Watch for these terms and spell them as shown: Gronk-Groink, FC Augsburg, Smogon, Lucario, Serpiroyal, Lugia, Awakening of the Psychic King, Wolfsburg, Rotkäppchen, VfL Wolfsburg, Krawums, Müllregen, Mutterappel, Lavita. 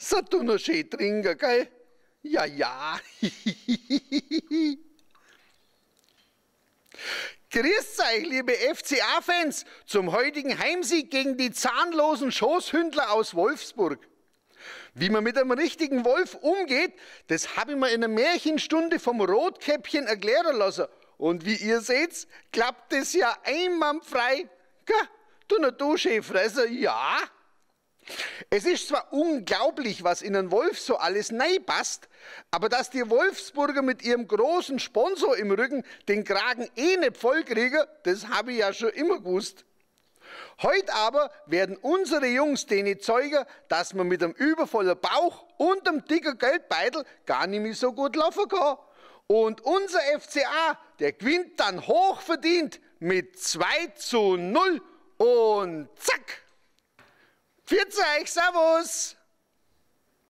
So, du noch schön trinken, gell? Ja, ja. Grüß euch, liebe FCA-Fans, zum heutigen Heimsieg gegen die zahnlosen Schoßhündler aus Wolfsburg. Wie man mit einem richtigen Wolf umgeht, das habe ich mir in einer Märchenstunde vom Rotkäppchen erklären lassen. Und wie ihr seht, klappt es ja einwandfrei. Gell? Du ne Dusche, Fresser, ja. Es ist zwar unglaublich, was in einen Wolf so alles reinpasst, aber dass die Wolfsburger mit ihrem großen Sponsor im Rücken den Kragen eh nicht vollkriegen, das habe ich ja schon immer gewusst. Heute aber werden unsere Jungs denen zeigen, dass man mit einem übervollen Bauch und einem dicken Geldbeutel gar nicht mehr so gut laufen kann. Und unser FCA, der gewinnt dann hochverdient mit 2:0 und zack! Pfiat euch, servus!